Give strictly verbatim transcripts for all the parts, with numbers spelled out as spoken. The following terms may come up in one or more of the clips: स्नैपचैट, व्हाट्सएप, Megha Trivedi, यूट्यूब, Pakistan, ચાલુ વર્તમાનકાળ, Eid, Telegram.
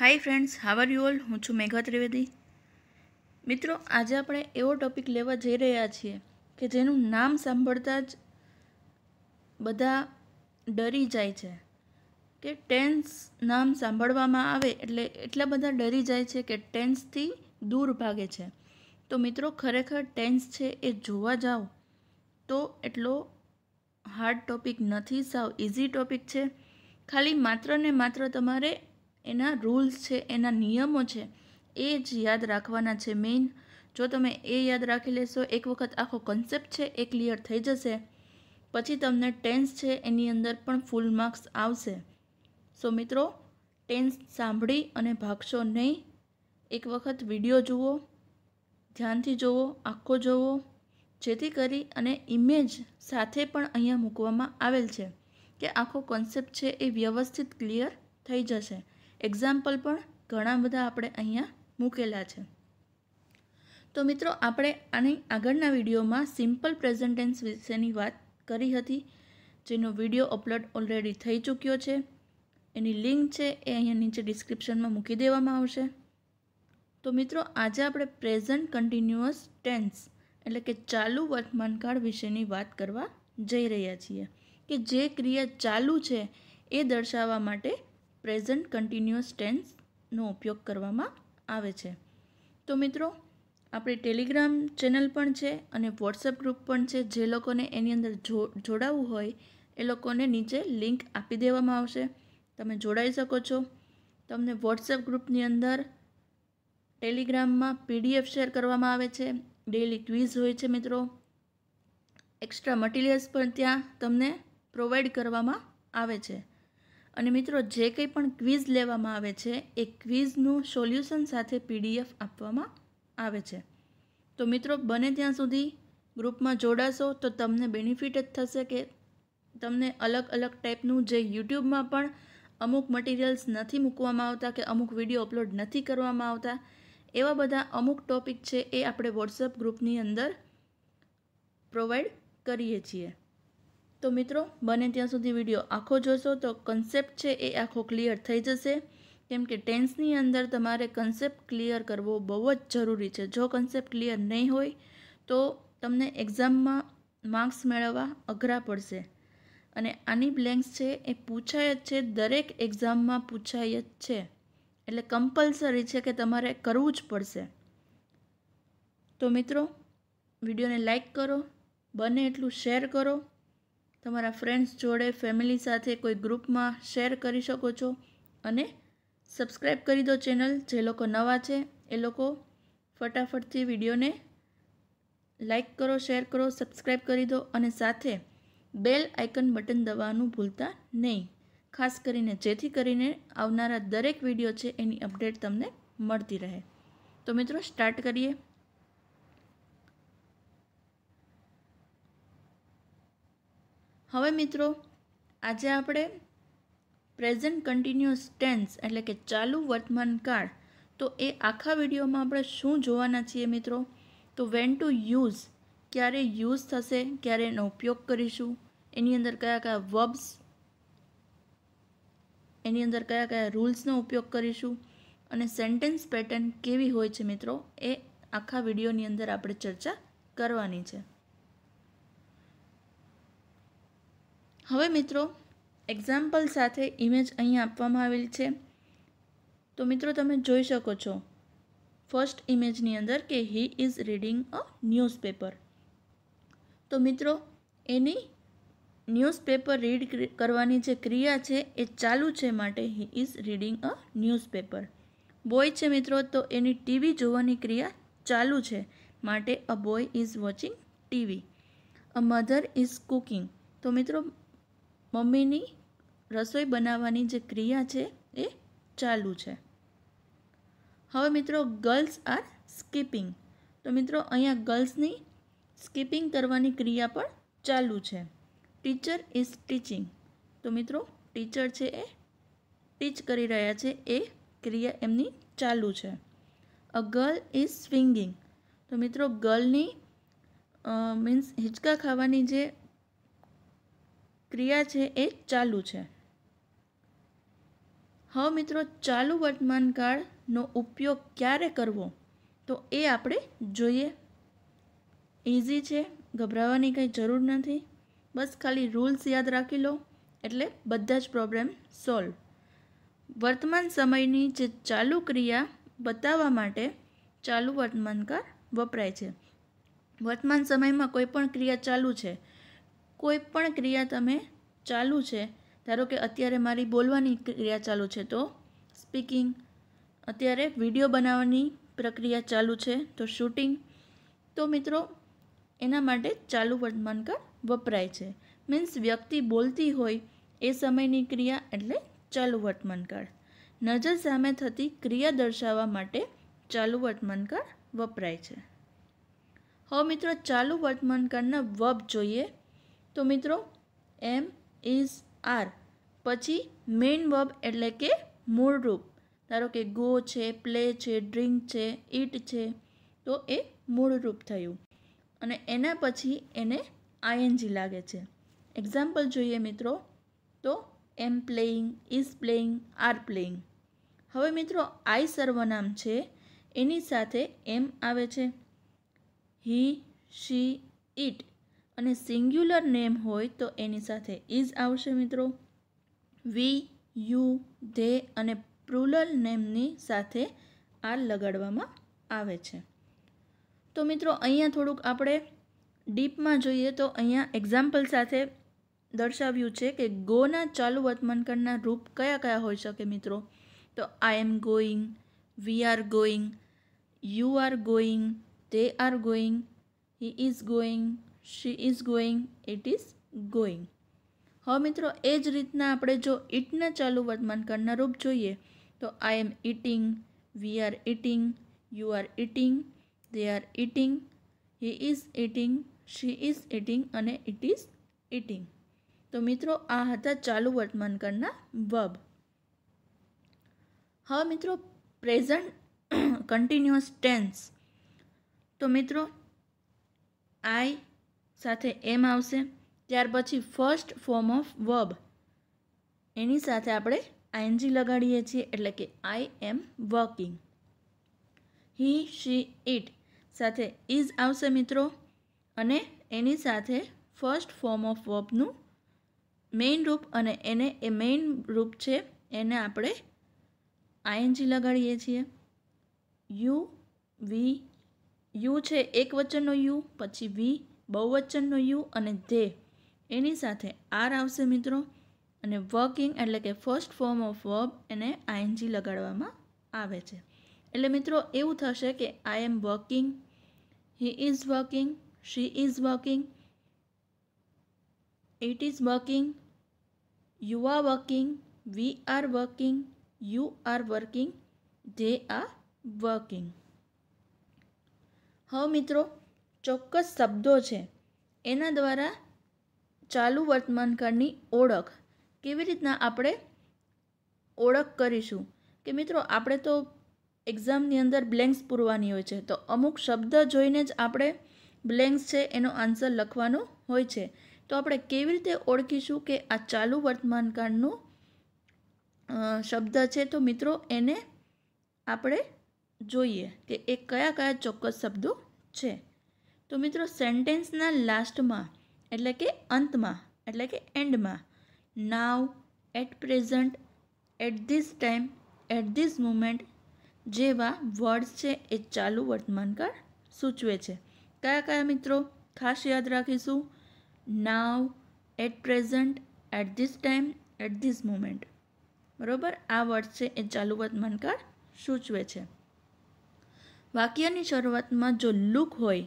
Hi friends, how are you all. हूँ छूँ मेघा त्रिवेदी। मित्रों, आज आपणे एवो टॉपिक लेवा जई रह्या छीए के जेनुं नाम सांभळता ज बधा डरी जाय छे के टेन्स। नाम सांभळवामां आवे एटले एटला बधा डरी जाय छे के टेन्स थी दूर भागे छे। तो मित्रों, खरेखर टेन्स छे ए जोवा जाओ तो एटलो हार्ड टॉपिक नथी, साव इजी टॉपिक छे। खाली मात्र ने मात्र तमारे एना रूल्स है, एना नियमों है, ए ज याद राखवाना छे। मेन जो तमे ए याद राखी लेशो, एक वखत आखो कॉन्सेप्ट है ए क्लियर थी जशे, पछी तमने टेन्स है एनी अंदर पण फूल मार्क्स आवशे। सो मित्रों, टेन्स सांभळी अने भागशो नहीं। एक वखत विडियो जुओ, ध्यानथी जुओ, आखो जुओ, जेथी करी अने इमेज साथे पण अहींया मूकवामां आवेल छे के आखो कॉन्सेप्ट है ए व्यवस्थित क्लियर थी जशे। एक्जाम्पल पण घणा बधा आपणे अहींया मूकेला छे। तो मित्रों, आपणे आनी आगळना विडियोमां सिम्पल प्रेजेंट टेन्स विशेनी वात करी हती, जेनो विडियो अपलोड ऑलरेडी थई चूक्यो छे। एनी लिंक छे ए अहींया नीचे डिस्क्रिप्शनमां मूकी देवामां आवशे। तो मित्रों, आज आपणे प्रेजेंट कन्टिन्युअस टेन्स एटले के चालू वर्तमानकाळ विशेनी वात करवा जई रह्या छीए के जे क्रिया चालू छे ए दर्शाववा माटे प्रेजेंट कंटीन्यूअस टेन्स नो उपयोग करवामां आवे छे। तो मित्रों, आपणे टेलिग्राम चेनल पण छे अने व्हाट्सएप ग्रुप पण छे। जे लोकोने एनी अंदर जो जोडावुं होय ए लोकोने नीचे लिंक आपी देवामां आवशे, तमे जोडाई शको छो। तमने व्हाट्सएप ग्रुपनी अंदर टेलिग्राममां पीडीएफ शेर करवामां आवे छे, डेली क्विज होय छे मित्रों, एक्स्ट्रा मटीरियल्स पण त्यां तमने प्रोवाइड करवामां आवे छे। अने मित्रों, जे कंई पण क्विज लेवामां आवे छे ए क्विजनुं सोल्यूशन साथे पीडीएफ आपवामां आवे छे। तो मित्रों, बने त्यां सुधी ग्रुपमां जोडाशो तो तमने बेनिफिट ज थशे के तमने अलग अलग टाइपनुं जे यूट्यूबमां पण अमुक मटीरियल्स नथी मूकवामां आवता के अमुक विडियो अपलोड नथी करवामां आवता, एवा बधा अमुक टॉपिक छे ए आपणे व्हाट्सएप ग्रुपनी अंदर प्रोवाइड करीए छीए। तो मित्रों, बने त्यां सुधी विडियो आखो जोशो तो कॉन्सेप्ट है ए आखो क्लियर थी जशे, केम के टेन्सनी अंदर तमारे कॉन्सेप्ट क्लियर करवो बहु ज जरूरी है। जो कॉन्सेप्ट क्लियर नहीं होय तो तमने एक्जाम में मार्क्स मेळववा अघरा पड़शे। अने आनी ब्लेंक्स है ए पूछाय ज छे, दरेक एक्जाम में पूछाय ज छे, एटले कम्पलसरी है कि तमारे करवुं ज पड़शे। तो मित्रों, विडियो ने लाइक करो, बने एटलुं शेर करो, तमारा फ्रेंड्स जोड़े, फेमिली साथे कोई ग्रुप में शेर करी शको छो। अने सब्सक्राइब करी दो चेनल। जे लोको नवा छे ए लोको फटाफटथी विडियो ने लाइक करो, शेर करो, सब्सक्राइब करी दो अने साथे बेल आइकन बटन दबाववानुं भूलता नहीं, खास करीने जेथी करीने आवनारा दरेक विडियो छे एनी अपडेट तमने मळती रहे। तो मित्रों, स्टार्ट करिए। हवे मित्रों, आजे आपणे प्रेजेंट कंटीन्यूअस टेन्स एटले के चालू वर्तमान काळ तो ए आखा विडियो में आपणे शुं जोवाना छीए मित्रों। तो वेन टू यूज, क्यारे यूज थशे, क्यारे एनो उपयोग करीशुं, एनी अंदर कया कया वर्ब्स, एनी अंदर कया कया रूल्सनो उपयोग करीशुं अने सेंटेन्स पेटर्न केवी होय छे मित्रों, ए आखा विडियोनी अंदर आपणे चर्चा करवानी छे। हवे मित्रों, एक्जाम्पल साथे इमेज अहींया आपवामां आवेल छे। तो मित्रों, तमे जोई शको छो फर्स्ट इमेजनी अंदर के he is reading a newspaper. तो मित्रों, एनी न्यूज़पेपर रीड करवानी जे क्रिया छे ए चालू छे माटे he is reading a newspaper. Boy छे मित्रों, तो एनी टीवी जोवानी क्रिया चालू छे माटे a boy is watching TV. A mother is cooking. तो मित्रों, मम्मीनी रसोई बनावानी जे क्रिया छे ए चालू छे। हवे मित्रों, गर्ल्स आर स्कीपिंग। तो मित्रों, अहींया गर्ल्सनी स्कीपिंग करवानी क्रिया पण चालू छे। Teacher is teaching. तो मित्रों, टीचर छे ए टीच करी रह्या छे ए क्रिया एमनी चालू छे। A girl is swinging. तो मित्रों, गर्लनी मीन्स हिचका खावानी जे क्रिया है ए चालू है। हाँ मित्रों, चालू वर्तमान काल नो उपयोग क्यारे करवो तो ये आपणे जोईए। ईजी छे, गभरावानी कांई जरूर नथी, बस खाली रूल्स याद राखी लो एटले बधा ज प्रॉब्लम सॉल्व। वर्तमान समयनी जे चालू क्रिया बतावा माटे चालू वर्तमान काल वपराय छे। वर्तमान समय में कोईपण क्रिया चालू है, कोईपण क्रिया तमे चालू है, धारो कि अत्यारे मारी बोलवानी क्रिया चालू है तो स्पीकिंग, अत्यारे विडियो बनावानी प्रक्रिया चालू है तो शूटिंग। तो मित्रों एना माटे चालू वर्तमान काल वपराय छे। मीन्स व्यक्ति बोलती होय ए समयनी क्रिया एटले चालू वर्तमान काल। नजर सामे थती क्रिया दर्शावा माटे चालू वर्तमान काल वपराय छे। हवे मित्रों चालू वर्तमान कालना वर्ब जोईए तो मित्रों एम, इज, आर पछी मेन वर्ब एटले के मूल रूप, धारो के गो छे, प्ले छे, ड्रिंक छे, ईट छे तो ए मूल रूप थयुं अने एना पछी एने आईएनजी लागे छे। एक्जाम्पल जोईए मित्रों तो am playing, is playing, are playing. हवे मित्रों आई सर्वनाम छे एनी साथे एम आवे छे, ही, शी, इट अने सिंग्युलर नेम होय तो एनी साथे इज आवशे। मित्रों वी, यू, दे अने प्लुरल नेमनी साथे आर लगाडवामां आवे छे। तो मित्रों अहींया थोडुंक आपणे डीपमां जोईए तो अहींया एक्जाम्पल साथे दर्शाव्युं छे के गोना चालू वर्तमान काळना रूप कया कया होई शके। मित्रों तो I am going, we are going, you are going, they are going, he is going, she is going, it is going। हाँ मित्रों एज रीतना आपणे जो इटना चालू वर्तमान काळना रूप जोईए तो I am eating, we are eating, you are eating, they are eating, he is eating, she is eating अने it is eating। तो मित्रों आ हता चालू वर्तमान काळना वर्ब। हाँ मित्रों प्रेजेंट कंटीन्युअस टेन्स तो मित्रों आई साथे एम आवशे, त्यार पछी फर्स्ट फॉर्म ऑफ वर्ब एनी साथे आपणे आईएनजी लगाड़ीए छीए एटले के I am working. He, she, it साथे इज आवशे मित्रों अने एनी साथे फर्स्ट फॉर्म ऑफ वर्बनुं मेन रूप अने एने ए मेन रूप छे एने आपणे आईएनजी लगाड़ीए छीए। यू, वी, यू छे एक वचननो यू, पछी वी बहुवचननो यू अने दे एनी साथे आर आवशे मित्रों अने वर्किंग एटले के फर्स्ट फॉर्म ऑफ वर्ब एने आईएनजी लगाडवामां आवे छे। एटले मित्रों एवुं थशे के I am working, he is working, she is working, it is working, you are working, we are working, you are working, they are working. हाँ मित्रों चौक्कस शब्दों छे एना द्वारा चालू वर्तमान काळनी ओळख केवी रीतना आपणे ओळख करीशुं के मित्रों आपणे तो एक्जामनी अंदर ब्लेंक्स पूरवानी होय छे तो अमुक शब्द जोईने ज आपणे ब्लेंक्स छे एनो आंसर लखवानो होय छे तो आपणे केवी रीते ओळखीशुं के आ चालू वर्तमान काळनुं शब्द छे। तो मित्रों एने आपणे जोईए कि ए कया कया चोक्कस शब्दों छे। तो मित्रों सेंटेन्सना लास्ट में एटले के अंत में एटले के एंड में now, at present, at this time, at this moment जेवा वर्ड्स छे ए चालू वर्तमान काळ सूचवे छे। कया कया मित्रों खास याद राखीशुं now, at present, at this time, at this moment बरोबर आ वर्ड्स छे ए चालू वर्तमान काळ सूचवे छे। वाक्यनी शुरुआत में जो लूक होय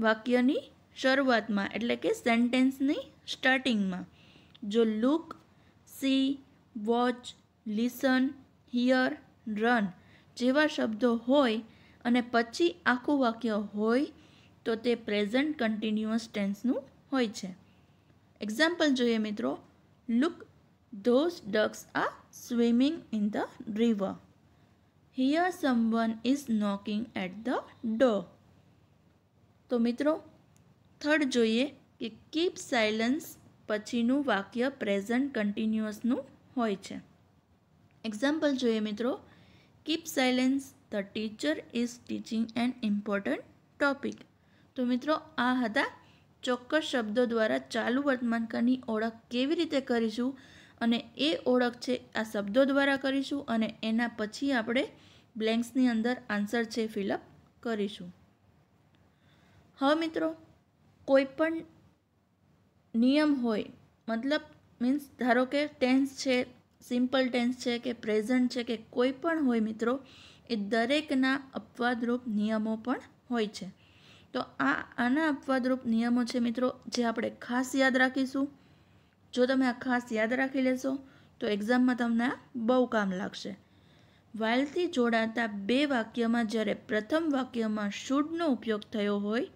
वाक्यनी शुरुआत में एटले के सेंटेन्सनी स्टार्टिंग में जो look, see, watch, listen, hear, run जेवा शब्दों होय अने पछी आखुं वाक्य होय तो ते प्रेजेंट कंटीन्युअस टेन्सनुं होय छे। एक्जाम्पल जोईए मित्रों look those ducks are swimming in the river, here someone is knocking at the door. तो मित्रों थर्ड जोईए कि कीप साइलेंस पछीनुं वाक्य प्रेजेंट कंटीन्युअसनुं होय छे। એક્ઝામ્પલ જોઈએ મિત્રો, keep silence, the teacher is teaching an important topic. તો મિત્રો આ હતા ચોક્કસ શબ્દો દ્વારા ચાલુ વર્તમાનકાળની ઓળખ કેવી રીતે કરીશું અને એ ઓળખ છે આ શબ્દો દ્વારા કરીશું અને એના પછી આપણે બ્લેન્ક્સની અંદર આન્સર છે ફિલઅપ કરીશું. હવે મિત્રો કોઈપણ નિયમ હોય, મતલબ મીન્સ ધારો કે ટેન્સ છે, સિમ્પલ ટેન્સ છે કે પ્રેઝન્ટ છે કે કોઈ પણ હોય મિત્રો, એ દરેકના અપવાદરૂપ નિયમો પણ હોય છે. તો આ આના અપવાદરૂપ નિયમો છે મિત્રો જે આપણે ખાસ યાદ રાખીશું. જો તમે આ ખાસ યાદ રાખી લેશો તો એક્ઝામમાં તમને આ બહુ કામ લાગશે. વાઇલથી જોડાતા બે વાક્યમાં જ્યારે પ્રથમ વાક્યમાં શુડનો ઉપયોગ થયો હોય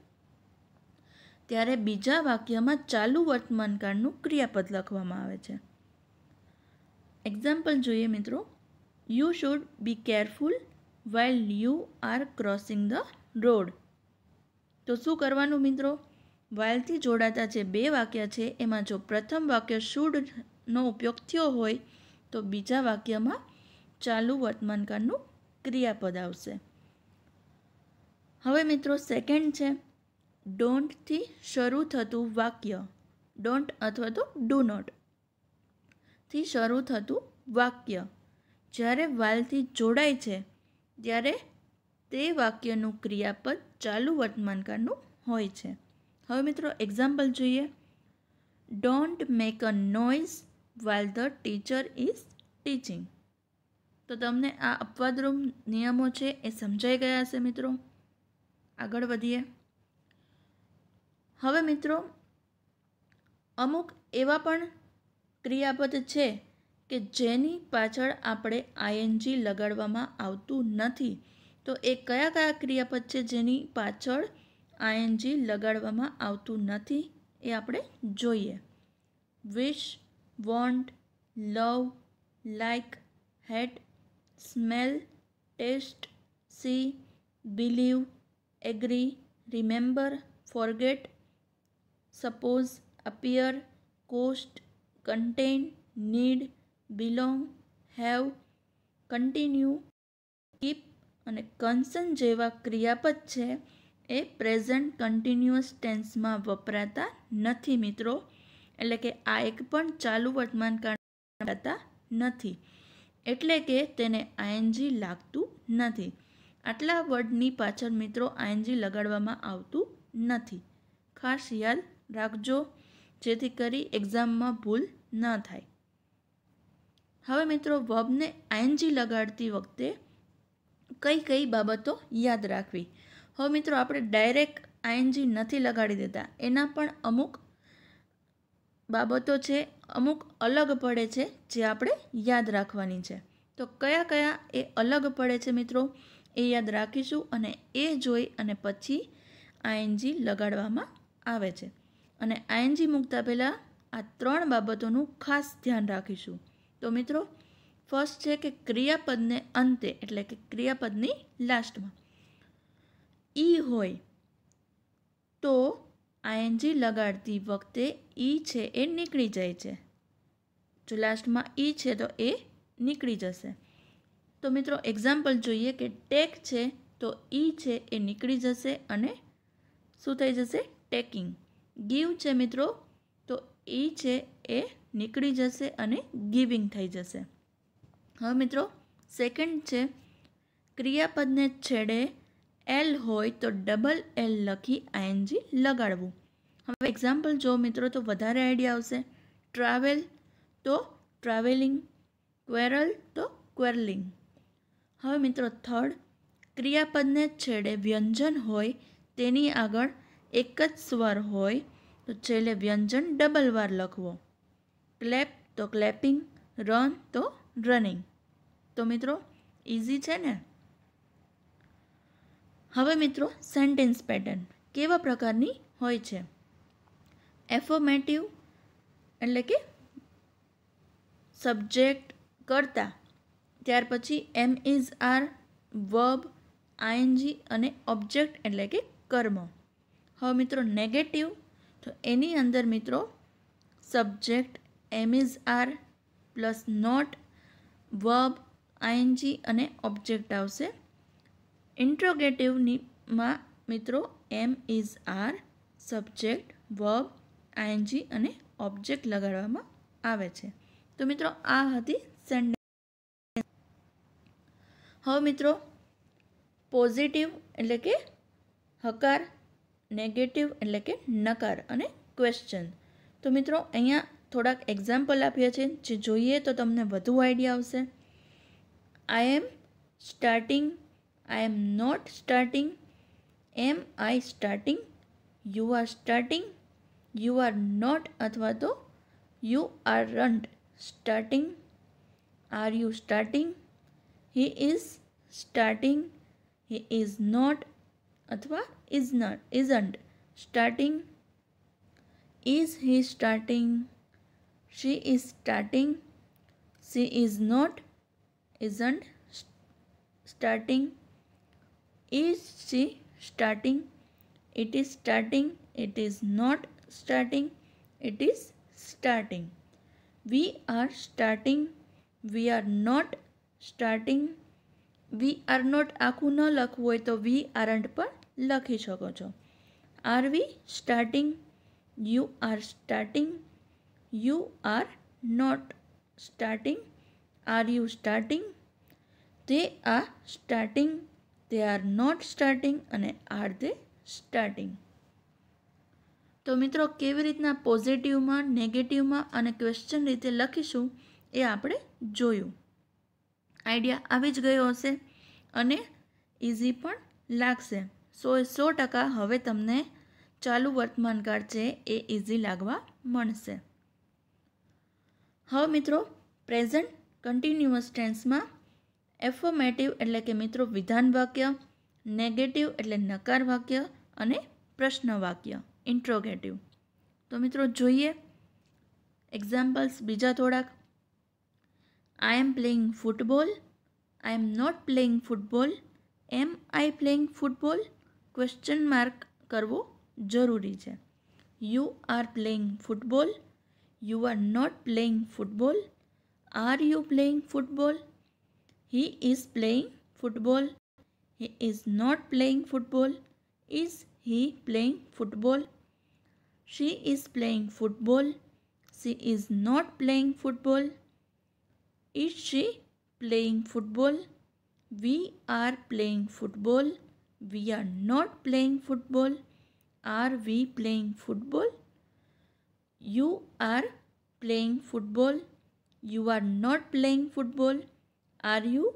ત્યારે બીજા વાક્યમાં ચાલુ વર્તમાનકાળનું ક્રિયાપદ લખવામાં આવે છે. એક્ઝામ્પલ જોઈએ મિત્રો, you should be careful while you are crossing the road. તો શું કરવાનું મિત્રો, વાઇલથી જોડાતા જે બે વાક્ય છે એમાં જો પ્રથમ વાક્ય શુડનો ઉપયોગ થયો હોય તો બીજા વાક્યમાં ચાલુ વર્તમાનકાળનું ક્રિયાપદ આવશે. હવે મિત્રો સેકન્ડ છે ડોન્ટથી શરૂ થતું વાક્ય, ડોન્ટ અથવા તો ડુ નોટ થી શરૂ થતું વાક્ય જ્યારે વાલથી જોડાય છે ત્યારે તે વાક્યનું ક્રિયાપદ ચાલુ વર્તમાનકાળનું હોય છે. હવે મિત્રો એક્ઝામ્પલ જોઈએ, don't make a noise while the teacher is teaching. તો તમને આ અપવાદરૂપ નિયમો છે એ સમજાઈ ગયા હશે મિત્રો. આગળ વધીએ. હવે મિત્રો અમુક એવા પણ ક્રિયાપદ છે કે જેની પાછળ આપણે આઈએનજી લગાડવામાં આવતું નથી. તો એ કયા કયા ક્રિયાપદ છે જેની પાછળ આઈએનજી લગાડવામાં આવતું નથી એ આપણે જોઈએ. Wish, want, love, like, hate, smell, taste, see, believe, agree, remember, forget, suppose, appear, cost, contain, need, belong, have, continue, keep અને concern જેવા ક્રિયાપદ છે એ પ્રેઝન્ટ કન્ટિન્યુઅસ ટેન્સમાં વપરાતા નથી મિત્રો. એટલે કે આ એક પણ ચાલુ વર્તમાનકાળમાં વપરાતા નથી એટલે કે તેને ing લાગતું નથી. આટલા વર્ડની પાછળ મિત્રો ing લગાડવામાં આવતું નથી. ખાસ યાદ રાખજો જેથી કરી એક્ઝામમાં ભૂલ ન થાય. હવે મિત્રો વર્બને આઈએનજી લગાડતી વખતે કઈ કઈ બાબતો યાદ રાખવી. હવે મિત્રો આપણે ડાયરેક્ટ આઈએનજી નથી લગાડી દેતા, એના પણ અમુક બાબતો છે, અમુક અલગ પડે છે જે આપણે યાદ રાખવાની છે. તો કયા કયા એ અલગ પડે છે મિત્રો એ યાદ રાખીશું અને એ જોઈ અને પછી આઈએનજી લગાડવામાં આવે છે. અને આઈએનજી મૂકતા પહેલાં આ ત્રણ બાબતોનું ખાસ ધ્યાન રાખીશું. તો મિત્રો ફર્સ્ટ છે કે ક્રિયાપદને અંતે એટલે કે ક્રિયાપદની લાસ્ટમાં ઈ હોય તો આઈએનજી લગાડતી વખતે ઈ છે એ નીકળી જાય છે. જો લાસ્ટમાં ઈ છે તો એ નીકળી જશે. તો મિત્રો એક્ઝામ્પલ જોઈએ કે ટેક છે તો ઈ છે એ નીકળી જશે અને શું થઈ જશે, ટેકિંગ. ગીવ છે મિત્રો તો ઈ છે એ નીકળી જશે અને ગિવિંગ થઈ જશે. હવે મિત્રો સેકન્ડ છે ક્રિયાપદને છેડે એલ હોય તો ડબલ એલ લખી આઈએનજી લગાડવું. હવે એક્ઝામ્પલ જો મિત્રો તો વધારે આઈડિયા આવશે. ટ્રાવેલ તો ટ્રાવેલિંગ, ક્વેરલ તો ક્વેરલિંગ. હવે મિત્રો થર્ડ, ક્રિયાપદને છેડે વ્યંજન હોય તેની આગળ એક જ સ્વર હોય તો છેલ્લે વ્યંજન ડબલ વાર લખવો. ક્લેપ તો ક્લેપિંગ, રન તો રનિંગ. તો મિત્રો ઇઝી છે ને. હવે મિત્રો સેન્ટેન્સ પેટર્ન કેવા પ્રકારની હોય છે. એફોર્મેટિવ એટલે કે સબ્જેક્ટ કરતા, ત્યાર પછી am is are, verb, ING અને ઓબ્જેક્ટ એટલે કે કર્મ. હવે મિત્રો નેગેટિવ તો એની અંદર મિત્રો subject am is are plus not, verb ING अने ऑब्जेक्ट आवशे। इंट्रोगेटिव मां मित्रों am is are subject verb ING अने ऑब्जेक्ट लगाडवामां आवे छे। तो मित्रों आ हती सेंटेन्स। हवे मित्रों पॉजिटिव एटले के हकार, नेगेटिव एटले के नकार अने क्वेश्चन। तो मित्रों अहींया थोड़ा एक्जाम्पल आपीए छे जे जोईए तो तमने वधु आइडिया आवशे। I am starting, I am not starting, am I starting, you are starting, you are not अथवा तो you are aren't starting, are you starting, he is starting, he is not अथवा is not isn't starting, is he starting, she is starting, she is not isn't starting, is she starting, it is starting, it is not starting, it is starting, we are starting, we are not starting, we are not आखुं न लखवुं होय तो we aren't पर लखी शको छो। are we starting, you are starting, you are not starting, are you starting, they are starting, they are not starting अने are they starting। तो मित्रों केवी रीतना पॉजिटिव में, नेगेटिव में अने क्वेश्चन रीते लखीशू ए आपणे जोयुं। आइडिया आवी ज गयो हशे अने इजी पण लागशे। सौ ए सौ टका हवे तमने चालू वर्तमानकाळ छे ए इजी लागवा मळशे। हवे मित्रों प्रेजेंट कंटीन्यूअस टेन्स में एफर्मेटिव एटले के मित्रों विधान वाक्य, नेगेटिव एटले नकार वाक्य अने प्रश्नवाक्य इंट्रोगेटिव। तो मित्रों जोईए एक्जाम्पल्स बीजा थोड़ाक। I am playing football, I am not playing football, am I playing football question mark करवो जरूरी है। You are playing football, you are not playing football, are you playing football, he is playing football, he is not playing football, is he playing football, she is playing football, she is not playing football, is she playing football, we are playing football, we are not playing football, are we playing football, you are playing football, you are not playing football, are you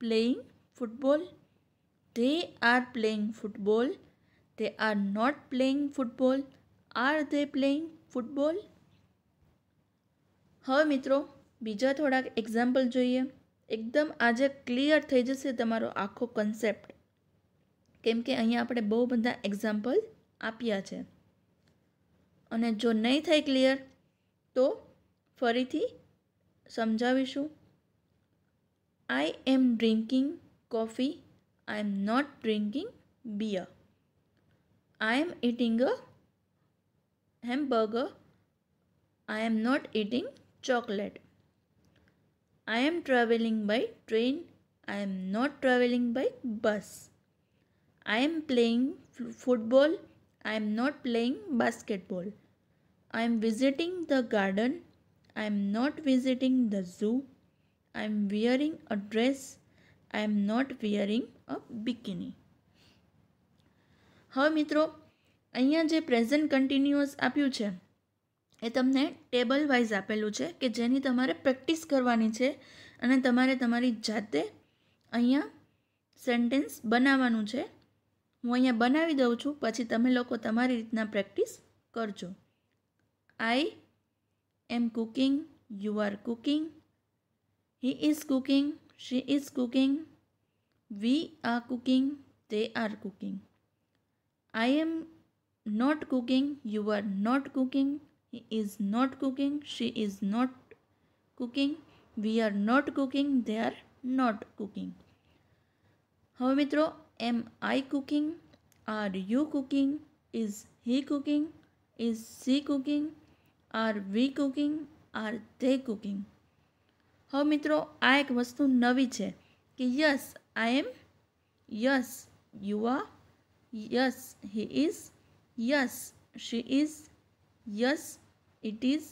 playing football, they are playing football, they are not playing football, are they playing football। હવે મિત્રો બીજા થોડાક example જોઈએ। એકદમ આજે clear થઈ જશે તમારો આખો કન્સેપ્ટ, કેમ કે અહીંયા આપણે બહુ બધા એક્ઝામ્પલ આપ્યા છે। અને જો નહીં થાય ક્લિયર તો ફરીથી समझावीशु। I am drinking coffee, I am not drinking beer, I am eating a hamburger, I am not eating chocolate, I am travelling by train, I am not travelling by bus, I am playing football, I am not playing basketball, I am visiting the garden, I am not visiting the zoo, I am wearing a dress, I am not wearing a bikini। હવે મિત્રો અહીંયા જે present continuous આપ્યું છે એ તમને table wise આપેલું છે કે જેની તમારે પ્રેક્ટિસ કરવાની છે અને તમારે તમારી જાતે અહીંયા સેન્ટેન્સ બનાવવાનું છે। હું અહીંયા બનાવી દઉં છું, પછી તમે લોકો તમારી રીતના પ્રેક્ટિસ કરજો। આઈ am cooking, you are cooking, he is cooking, she is cooking, we are cooking, they are cooking, I am not cooking, you are not cooking, he is not cooking, she is not cooking, we are not cooking, they are not cooking। હવે મિત્રો am I cooking, are you cooking, is he cooking, is she cooking, are we cooking, are they cooking। હવે મિત્રો આ એક વસ્તુ નવી છે કે yes I am, yes you are, yes he is, yes she is, yes it is,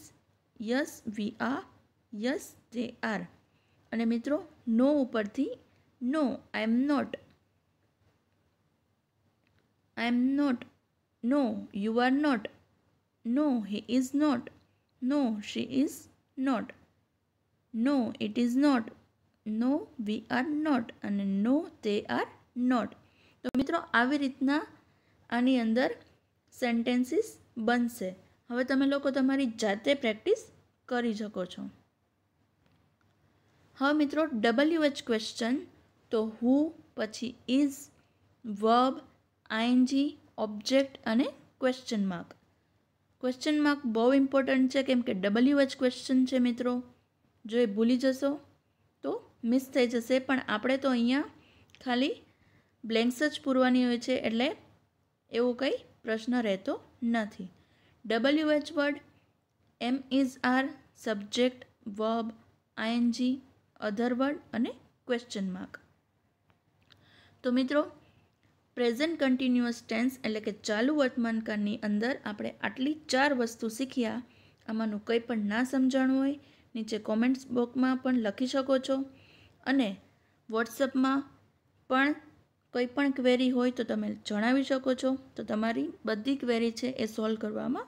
yes we are, yes they are. અને મિત્રો નો ઉપરથી no I am not, I am not, no you are not, no he is not, no she is not, no it is not, no we are not અને નો they are not. તો મિત્રો આવી રીતના આની અંદર sentences બનશે. હવે તમે લોકો તમારી જાતે પ્રેક્ટિસ કરી શકો છો. હવે મિત્રો ડબલ્યુ એચ ક્વેશ્ચન, તો હુ પછી ઇઝ, વર્બ, આઈએનજી, ઓબ્જેક્ટ અને ક્વેશ્ચન માર્ક. ક્વેશ્ચન માર્ક બહુ ઇમ્પોર્ટન્ટ છે કેમ કે ડબલ્યુ એચ ક્વેશ્ચન છે મિત્રો. જો એ ભૂલી જશો તો મિસ થઈ જશે, પણ આપણે તો અહીંયા ખાલી બ્લેન્ક્સ જ પૂરવાની હોય છે એટલે એવો કંઈ પ્રશ્ન રહેતો નથી. W H word am is are, subject, verb, ING, other word અને ક્વેશ્ચન માર્ક. તો મિત્રો પ્રેઝન્ટ કન્ટિન્યુઅસ ટેન્સ એટલે કે ચાલુ વર્તમાનકાળની અંદર આપણે આટલી ચાર વસ્તુ શીખ્યા. આમાંનું કંઈ પણ ના સમજાણું હોય નીચે કોમેન્ટ્સ બોક્સમાં પણ લખી શકો છો, અને વોટ્સઅપમાં પણ કોઈ પણ ક્વેરી હોય તો તમે જણાવી શકો છો. તો તમારી બધી ક્વેરી છે એ સોલ્વ કરવામાં